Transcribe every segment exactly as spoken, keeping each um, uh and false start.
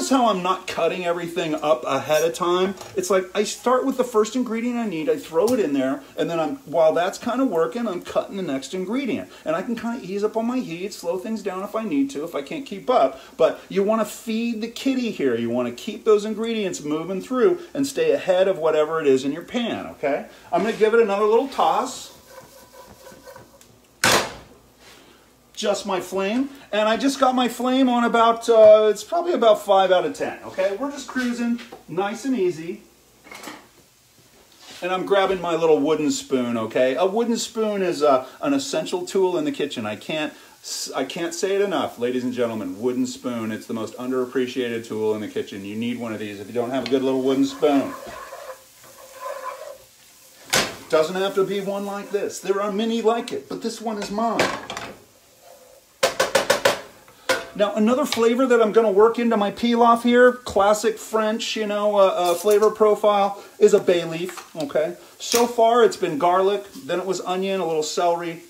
notice how I'm not cutting everything up ahead of time? It's like I start with the first ingredient I need, I throw it in there, and then I'm while that's kind of working, I'm cutting the next ingredient. And I can kind of ease up on my heat, slow things down if I need to, if I can't keep up. But you want to feed the kitty here. You want to keep those ingredients moving through and stay ahead of whatever it is in your pan, okay? I'm going to give it another little toss. Just my flame, and I just got my flame on about, uh, it's probably about five out of ten, okay? We're just cruising nice and easy, and I'm grabbing my little wooden spoon, okay? A wooden spoon is uh, an essential tool in the kitchen. I can't, I can't say it enough, ladies and gentlemen, wooden spoon. It's the most underappreciated tool in the kitchen. You need one of these if you don't have a good little wooden spoon. Doesn't have to be one like this. There are many like it, but this one is mine. Now, another flavor that I'm going to work into my pilaf here, classic French, you know, uh, uh, flavor profile, is a bay leaf, okay? So far, it's been garlic, then it was onion, a little celery,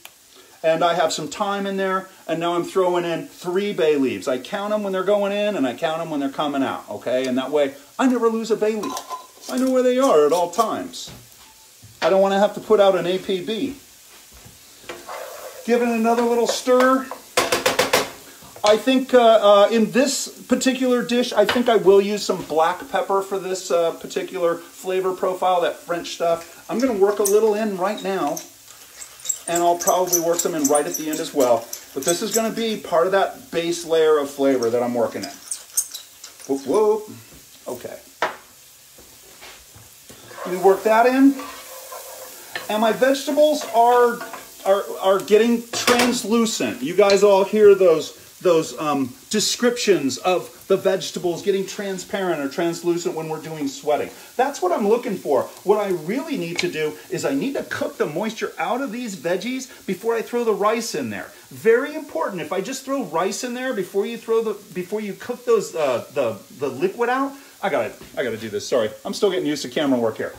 and I have some thyme in there, and now I'm throwing in three bay leaves. I count them when they're going in, and I count them when they're coming out, okay? And that way, I never lose a bay leaf. I know where they are at all times. I don't want to have to put out an A P B. Give it another little stir. I think uh, uh, in this particular dish, I think I will use some black pepper for this uh, particular flavor profile, that French stuff. I'm going to work a little in right now, and I'll probably work some in right at the end as well. But this is going to be part of that base layer of flavor that I'm working in. Whoop, whoop. Okay. Let me work that in. And my vegetables are, are, are getting translucent. You guys all hear those... those um, descriptions of the vegetables getting transparent or translucent when we're doing sweating. That's what I'm looking for. What I really need to do is I need to cook the moisture out of these veggies before I throw the rice in there. Very important. If I just throw rice in there before you throw the before you cook those uh, the the liquid out, I gotta I gotta do this. Sorry, I'm still getting used to camera work here.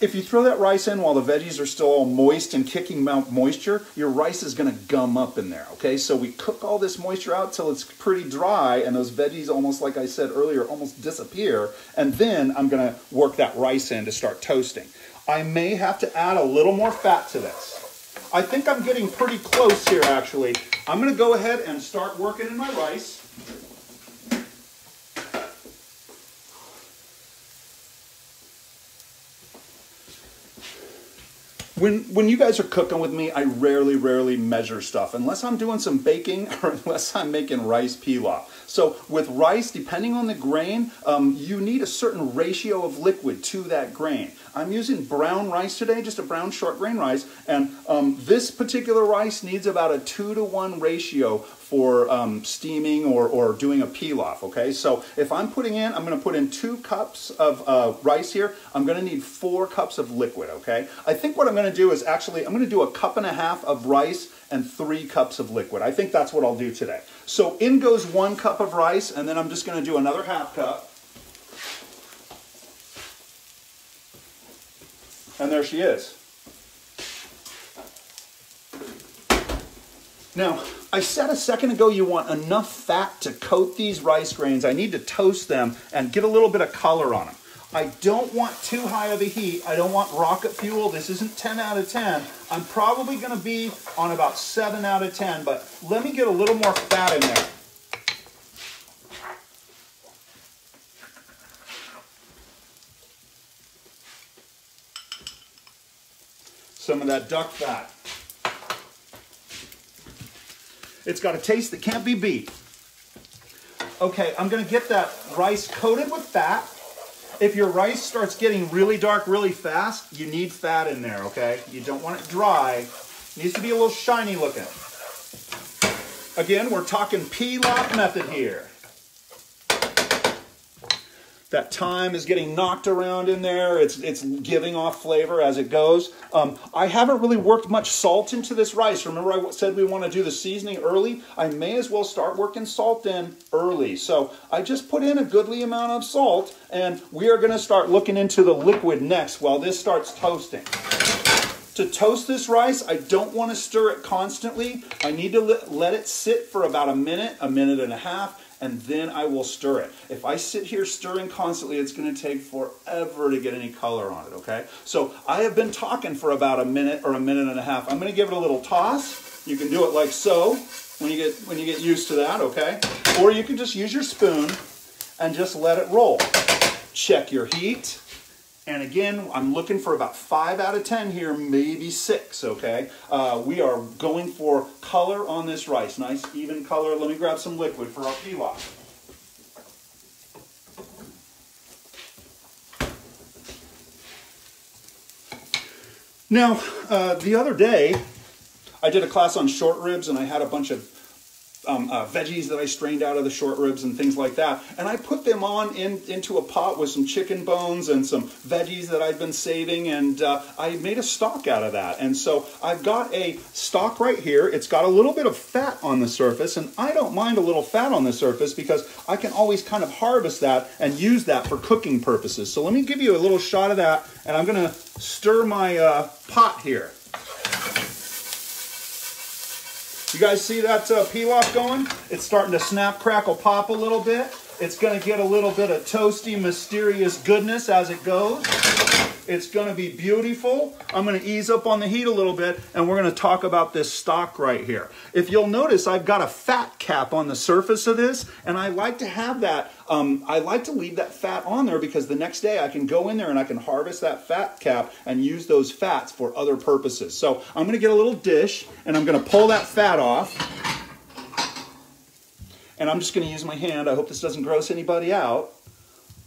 If you throw that rice in while the veggies are still all moist and kicking out moisture, your rice is going to gum up in there, okay? So we cook all this moisture out till it's pretty dry, and those veggies, almost like I said earlier, almost disappear, and then I'm going to work that rice in to start toasting. I may have to add a little more fat to this. I think I'm getting pretty close here, actually. I'm going to go ahead and start working in my rice. When, when you guys are cooking with me, I rarely, rarely measure stuff unless I'm doing some baking or unless I'm making rice pilaf. So with rice, depending on the grain, um, you need a certain ratio of liquid to that grain. I'm using brown rice today, just a brown short grain rice, and um, this particular rice needs about a two to one ratio for um, steaming or, or doing a pilaf, okay? So if I'm putting in, I'm gonna put in two cups of uh, rice here, I'm gonna need four cups of liquid, okay? I think what I'm gonna do is actually, I'm gonna do a cup and a half of rice and three cups of liquid. I think that's what I'll do today. So in goes one cup of rice, and then I'm just gonna do another half cup. And there she is. Now, I said a second ago you want enough fat to coat these rice grains. I need to toast them and get a little bit of color on them. I don't want too high of a heat. I don't want rocket fuel. This isn't ten out of ten. I'm probably going to be on about seven out of ten, but let me get a little more fat in there. Some of that duck fat. It's got a taste that can't be beat. Okay, I'm gonna get that rice coated with fat. If your rice starts getting really dark really fast, you need fat in there, okay? You don't want it dry. It needs to be a little shiny looking. Again, we're talking pilaf method here. That thyme is getting knocked around in there. It's, it's giving off flavor as it goes. Um, I haven't really worked much salt into this rice. Remember I said we want to do the seasoning early? I may as well start working salt in early. So I just put in a goodly amount of salt, and we are going to start looking into the liquid next while this starts toasting. To toast this rice, I don't want to stir it constantly. I need to let it sit for about a minute, a minute and a half, and then I will stir it. If I sit here stirring constantly, it's going to take forever to get any color on it, okay? So I have been talking for about a minute or a minute and a half. I'm going to give it a little toss. You can do it like so when you get, when you get used to that, okay? Or you can just use your spoon and just let it roll. Check your heat. And again, I'm looking for about five out of ten here, maybe six, okay? Uh, we are going for color on this rice. Nice, even color. Let me grab some liquid for our pilaf. Now, uh, the other day, I did a class on short ribs, and I had a bunch of Um, uh, veggies that I strained out of the short ribs and things like that. And I put them on in, into a pot with some chicken bones and some veggies that I've been saving, and uh, I made a stock out of that. And so I've got a stock right here. It's got a little bit of fat on the surface, and I don't mind a little fat on the surface because I can always kind of harvest that and use that for cooking purposes. So let me give you a little shot of that, and I'm going to stir my uh, pot here. You guys see that uh, pilaf going? It's starting to snap, crackle, pop a little bit. It's going to get a little bit of toasty, mysterious goodness as it goes. It's going to be beautiful. I'm going to ease up on the heat a little bit, and we're going to talk about this stock right here. If you'll notice, I've got a fat cap on the surface of this, and I like to have that. Um, I like to leave that fat on there because the next day I can go in there and I can harvest that fat cap and use those fats for other purposes. So I'm going to get a little dish, and I'm going to pull that fat off. And I'm just going to use my hand. I hope this doesn't gross anybody out.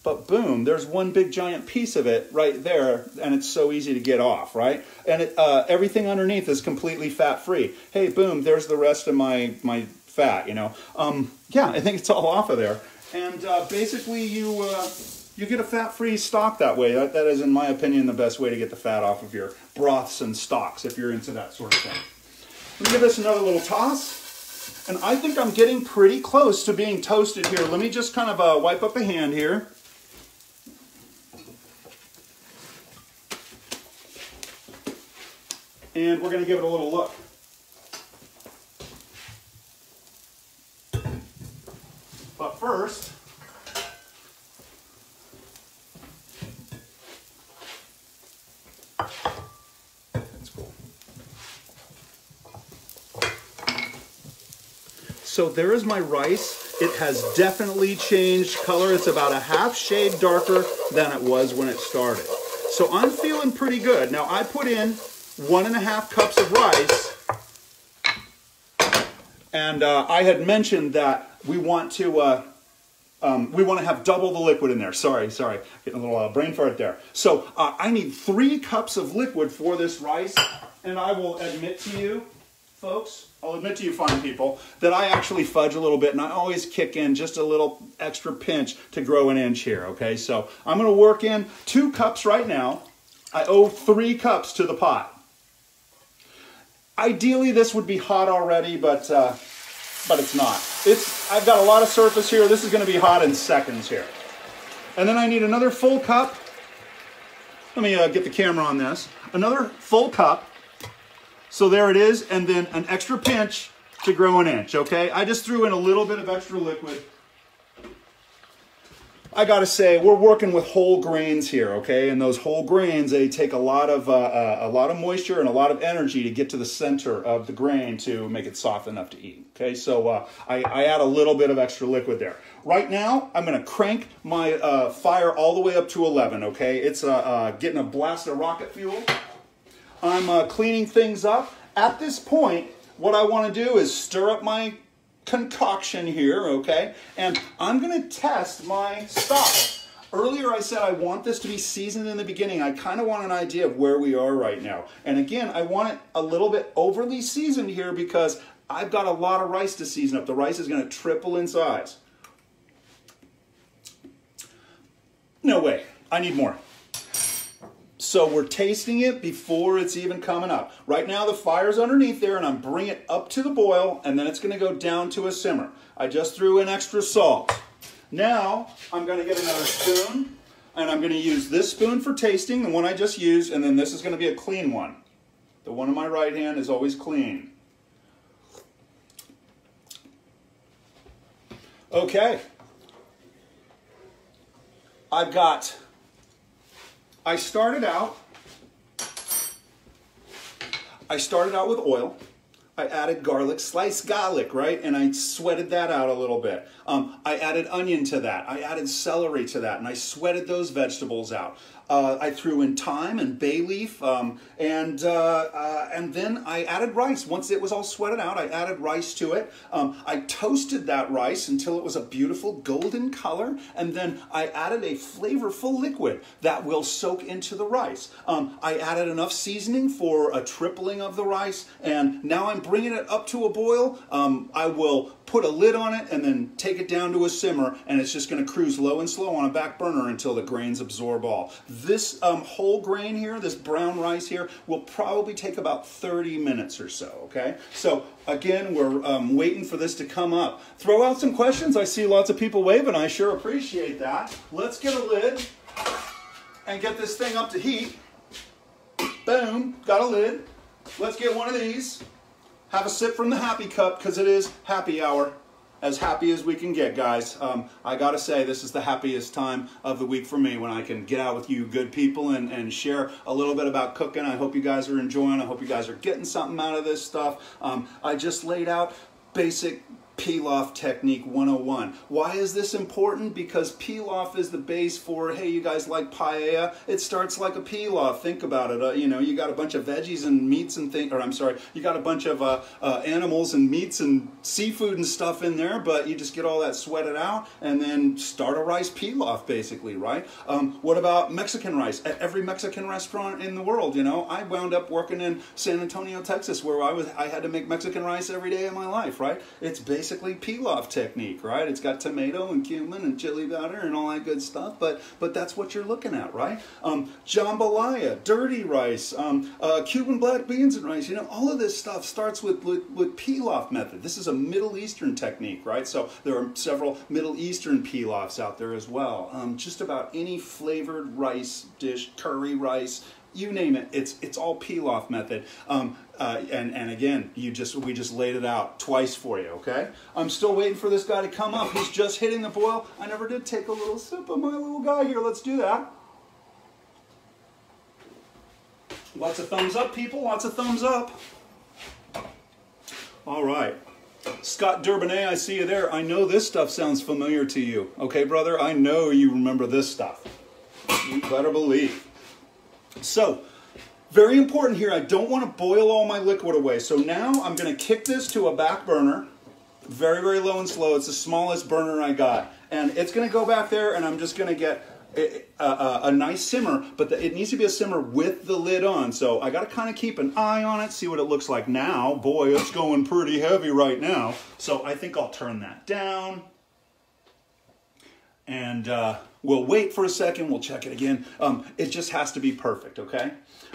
But boom, there's one big giant piece of it right there, and it's so easy to get off, right? And it, uh, everything underneath is completely fat-free. Hey, boom, there's the rest of my, my fat, you know? Um, yeah, I think it's all off of there. And uh, basically, you, uh, you get a fat-free stock that way. That, that is, in my opinion, the best way to get the fat off of your broths and stocks if you're into that sort of thing. Let me give this another little toss. And I think I'm getting pretty close to being toasted here. Let me just kind of uh, wipe up a hand here. And we're going to give it a little look. But first, that's cool. So there is my rice. It has definitely changed color. It's about a half shade darker than it was when it started. So I'm feeling pretty good. Now I put in one and a half cups of rice. And uh, I had mentioned that we want to uh, um, we want to have double the liquid in there. Sorry, sorry, getting a little uh, brain fart there. So uh, I need three cups of liquid for this rice, and I will admit to you, folks, I'll admit to you fine people, that I actually fudge a little bit, and I always kick in just a little extra pinch to grow an inch here, okay? So I'm going to work in two cups right now. I owe three cups to the pot. Ideally, this would be hot already, but uh, but it's not. It's I've got a lot of surface here. This is going to be hot in seconds here. And then I need another full cup. Let me uh, get the camera on this. Another full cup. So there it is, and then an extra pinch to grow an inch, okay? I just threw in a little bit of extra liquid. I got to say, we're working with whole grains here, okay? And those whole grains, they take a lot of uh, uh, a lot of moisture and a lot of energy to get to the center of the grain to make it soft enough to eat, okay? So uh, I, I add a little bit of extra liquid there. Right now, I'm going to crank my uh, fire all the way up to eleven, okay? It's uh, uh, getting a blast of rocket fuel. I'm uh, cleaning things up. At this point, what I want to do is stir up my concoction here, okay? And I'm going to test my stock. Earlier I said I want this to be seasoned in the beginning. I kind of want an idea of where we are right now. And again, I want it a little bit overly seasoned here because I've got a lot of rice to season up. The rice is going to triple in size. No way. I need more. So we're tasting it before it's even coming up. Right now the fire's underneath there, and I'm bringing it up to the boil, and then it's going to go down to a simmer. I just threw in extra salt. Now I'm going to get another spoon, and I'm going to use this spoon for tasting, the one I just used, and then this is going to be a clean one. The one in my right hand is always clean. Okay. I've got, I started out, I started out with oil. I added garlic, sliced garlic, right? And I sweated that out a little bit. Um, I added onion to that. I added celery to that. And I sweated those vegetables out. Uh, I threw in thyme and bay leaf. Um, and, uh, uh, and then I added rice. Once it was all sweated out, I added rice to it. Um, I toasted that rice until it was a beautiful golden color. And then I added a flavorful liquid that will soak into the rice. Um, I added enough seasoning for a tripling of the rice. And now I'm bringing it up to a boil. um, I will put a lid on it and then take it down to a simmer, and it's just going to cruise low and slow on a back burner until the grains absorb all. This um, whole grain here, this brown rice here, will probably take about thirty minutes or so, okay? So again, we're um, waiting for this to come up. Throw out some questions. I see lots of people waving. I sure appreciate that. Let's get a lid and get this thing up to heat. Boom, got a lid. Let's get one of these. Have a sip from the happy cup, because it is happy hour. As happy as we can get, guys. Um, I gotta say, this is the happiest time of the week for me, when I can get out with you good people and, and share a little bit about cooking. I hope you guys are enjoying. I hope you guys are getting something out of this stuff. Um, I just laid out basic Pilaf Technique one oh one. Why is this important? Because pilaf is the base for, hey, you guys like paella? It starts like a pilaf. Think about it. Uh, you know, you got a bunch of veggies and meats and things, or I'm sorry, you got a bunch of uh, uh, animals and meats and seafood and stuff in there, but you just get all that sweated out and then start a rice pilaf, basically, right? Um, what about Mexican rice? At every Mexican restaurant in the world, you know, I wound up working in San Antonio, Texas, where I was, I had to make Mexican rice every day of my life, right? It's basically Basically, pilaf technique, right? It's got tomato and cumin and chili powder and all that good stuff, but but that's what you're looking at, right? Um, jambalaya, dirty rice, um, uh, Cuban black beans and rice. You know, all of this stuff starts with, with with pilaf method. This is a Middle Eastern technique, right? So there are several Middle Eastern pilafs out there as well. Um, just about any flavored rice dish, curry rice, you name it, it's it's all pilaf method. Um, Uh, and, and again, you just we just laid it out twice for you, okay? I'm still waiting for this guy to come up. He's just hitting the boil. I never did take a little sip of my little guy here. Let's do that. Lots of thumbs up, people. Lots of thumbs up. All right. Scott Durbinay, I see you there. I know this stuff sounds familiar to you. Okay, brother? I know you remember this stuff. You better believe. So... very important here, I don't want to boil all my liquid away. So now I'm going to kick this to a back burner, very, very low and slow. It's the smallest burner I got. And it's going to go back there, and I'm just going to get a, a, a nice simmer, but the, it needs to be a simmer with the lid on. So I got to kind of keep an eye on it, see what it looks like now. Boy, it's going pretty heavy right now. So I think I'll turn that down. And uh, we'll wait for a second. We'll check it again. Um, it just has to be perfect, okay?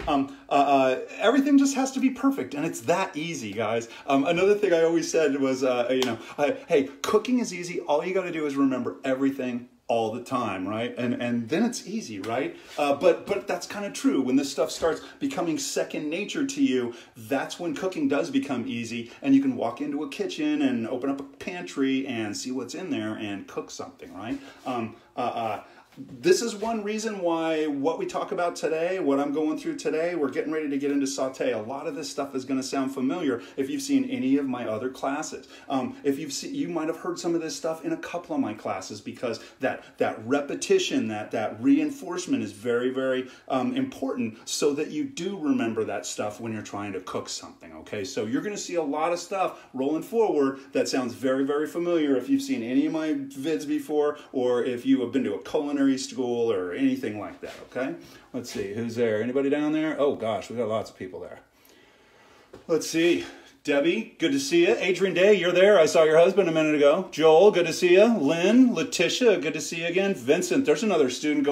Um, uh, uh, everything just has to be perfect, and it's that easy, guys. Um, another thing I always said was, uh, you know, I, hey, cooking is easy. All you got to do is remember everything all the time, right? And and then it's easy, right? Uh, but but that's kind of true. When this stuff starts becoming second nature to you, that's when cooking does become easy, and you can walk into a kitchen and open up a pantry and see what's in there and cook something, right? Um, uh, uh, this is one reason why what we talk about today, what I'm going through today, we're getting ready to get into sauté. A lot of this stuff is going to sound familiar if you've seen any of my other classes. Um, if you've seen, you might have heard some of this stuff in a couple of my classes, because that that repetition, that that reinforcement is very, very um, important, so that you do remember that stuff when you're trying to cook something. Okay, so you're going to see a lot of stuff rolling forward that sounds very, very familiar if you've seen any of my vids before, or if you have been to a culinary school or anything like that, okay? Let's see, who's there? Anybody down there? Oh, gosh, we got lots of people there. Let's see. Debbie, good to see you. Adrian Day, you're there. I saw your husband a minute ago. Joel, good to see you. Lynn, Letitia, good to see you again. Vincent, there's another student going